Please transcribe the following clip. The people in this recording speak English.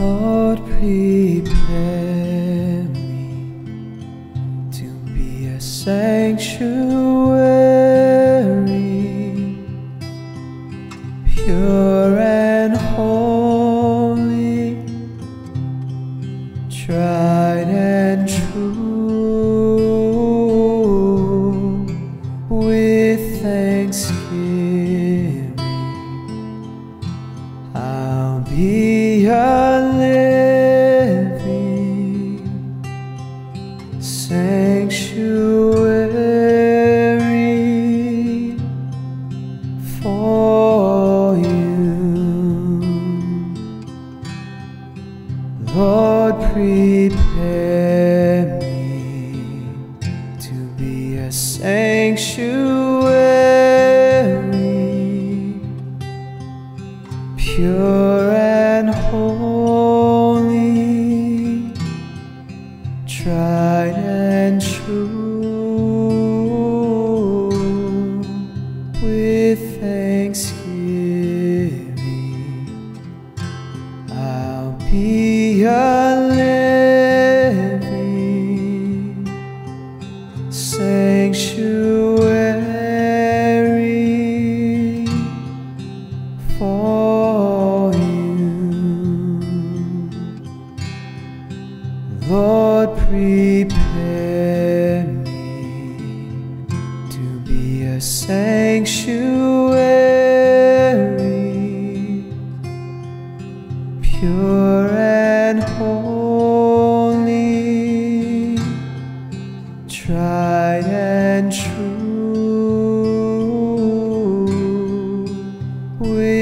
Lord, prepare me to be a sanctuary, pure and holy, tried and true, with thanksgiving I'll be a living sanctuary for you. Lord, prepare me to be a sanctuary, pure and holy, tried and true, with thanksgiving I'll be a living sanctuary for you. Lord, prepare me to be a sanctuary, pure and holy, tried and true, with